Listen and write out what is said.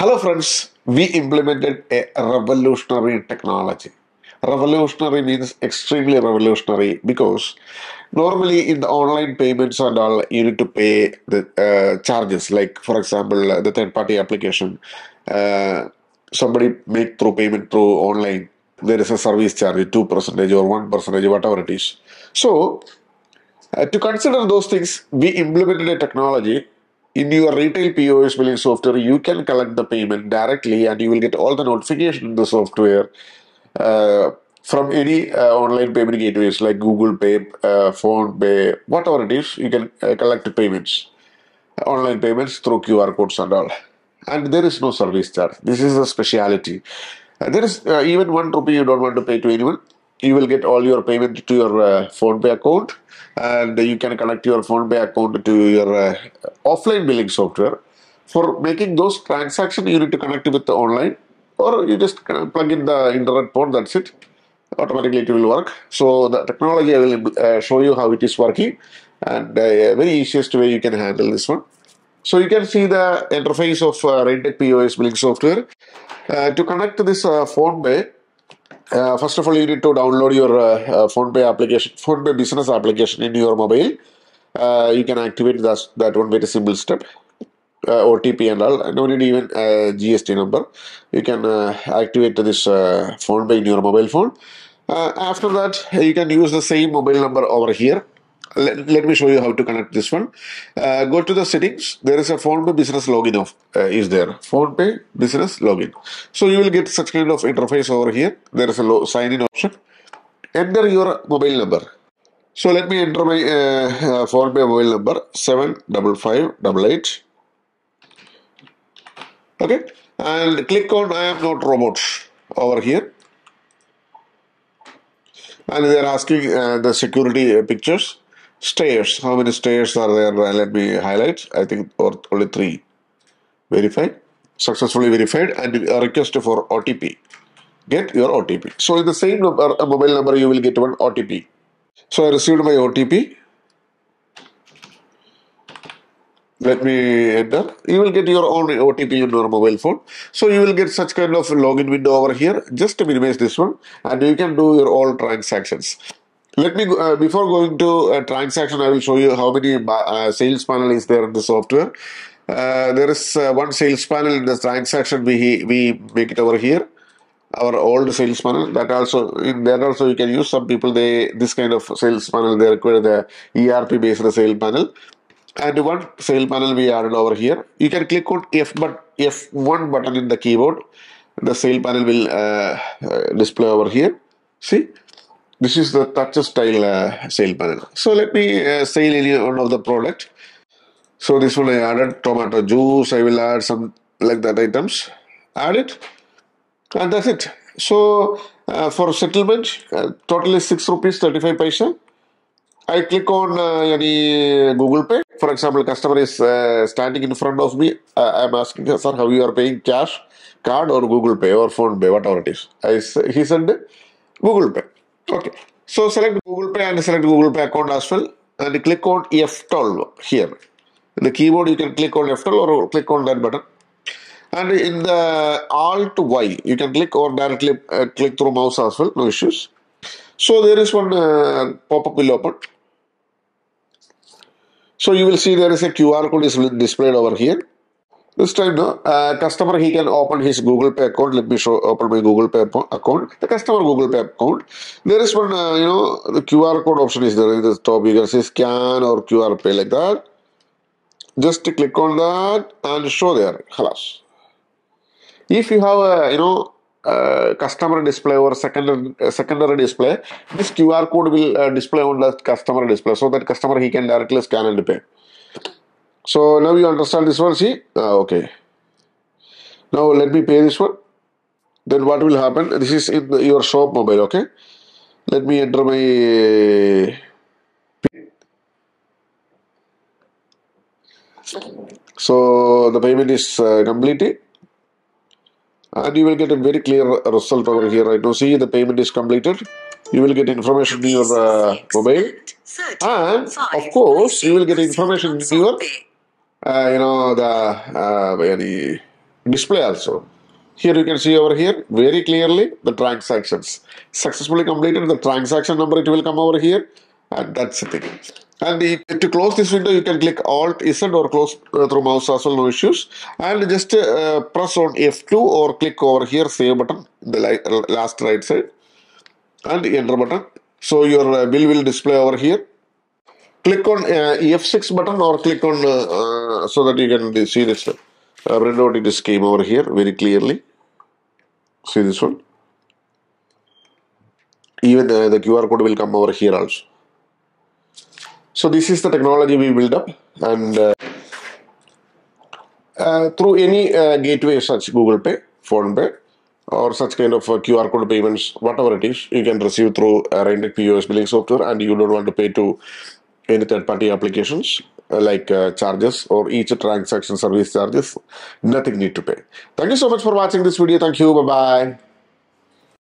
Hello friends, we implemented a revolutionary technology. Revolutionary means extremely revolutionary because normally in the online payments and all, you need to pay the charges. Like for example, the third-party application, somebody make through payment through online, there is a service charge, 2% or 1%, whatever it is. So to consider those things, we implemented a technology. In your retail POS billing software, you can collect the payment directly and you will get all the notification in the software from any online payment gateways like Google Pay, PhonePe, whatever it is, you can collect payments, online payments through QR codes and all. And there is no service charge. This is a speciality. There is even 1 rupee you don't want to pay to anyone. You will get all your payment to your PhonePe account, and you can connect your PhonePe account to your offline billing software. For making those transactions, you need to connect with the online, or you just plug in the internet port, that's it. Automatically it will work. So the technology, I will show you how it is working, and very easiest way you can handle this one. So you can see the interface of Raintech POS billing software. To connect this PhonePe, first of all, you need to download your PhonePe application, PhonePe business application in your mobile. You can activate that one with a simple step, OTP and all. No need even GST number. You can activate this PhonePe in your mobile phone. After that, you can use the same mobile number over here. Let me show you how to connect this one. Go to the settings. There is a PhonePe business login PhonePe business login. So you will get such kind of interface over here. There is a sign in option. Enter your mobile number. So let me enter my PhonePe mobile number 75588. Okay, and click on I am not robot over here. And they are asking the security pictures. Stairs, how many stairs are there? Let me highlight. I think only 3. Verify, successfully verified, and request for OTP. Get your OTP. So in the same number, mobile number, you will get one OTP. So I received my OTP. Let me enter. You will get your own OTP in your mobile phone. So you will get such kind of login window over here. Just to minimize this one, and you can do your all transactions. Let me, before going to a transaction, I will show you how many sales panel is there in the software. There is one sales panel in the transaction. We make it over here, our old sales panel. That also, in that also you can use. Some people, this kind of sales panel, they require the ERP based sales panel. And one sale panel we added over here. You can click on F1 button in the keyboard. The sale panel will display over here. See? This is the touch style sale panel. So let me sell any one of the product. So this one I added tomato juice. I will add some like that items. Add it, and that's it. So for settlement, totally 6 rupees 35 paisa. I click on any Google Pay. For example, customer is standing in front of me. I'm asking, sir, how you are paying, cash, card, or Google Pay or PhonePe, whatever it is. He said Google Pay. Okay, so select Google Pay and select Google Pay account as well, and click on F12 here. In the keyboard, you can click on F12 or click on that button. And in the Alt Y, you can click or directly click through mouse as well, no issues. So there is one pop-up will open. So you will see there is a QR code is displayed over here. This time, no, customer, he can open his Google Pay account. Let me open my Google Pay account. The customer Google Pay account. There is one, the QR code option is there in the top. You can say scan or QR Pay like that. Just click on that and show there. Halas. If you have a, customer display or secondary display, this QR code will display on that customer display, so that customer he can directly scan and pay. So now you understand this one, see? Okay. Now let me pay this one. Then what will happen? This is in your shop mobile, okay? Let me enter my PIN. So the payment is completed. And you will get a very clear result over here. Right now, see, the payment is completed. You will get information in your mobile. And of course, you will get information in your... the display also. Here you can see over here very clearly the transactions. Successfully completed, the transaction number, it will come over here, and that's the thing. And to close this window, you can click Alt Z or close through mouse as well, no issues. And just press on F2 or click over here, save button, the last right side, and enter button. So your bill will display over here. Click on F6 button or click on so that you can see this. Print out this came over here very clearly. See this one. Even the QR code will come over here also. So this is the technology we build up, and through any gateway such Google Pay, PhonePe, or such kind of QR code payments, whatever it is, you can receive through Raintech POS billing software, and you don't want to pay to any third-party applications like charges or each transaction service charges. Nothing need to pay. Thank you so much for watching this video. Thank you. Bye-bye.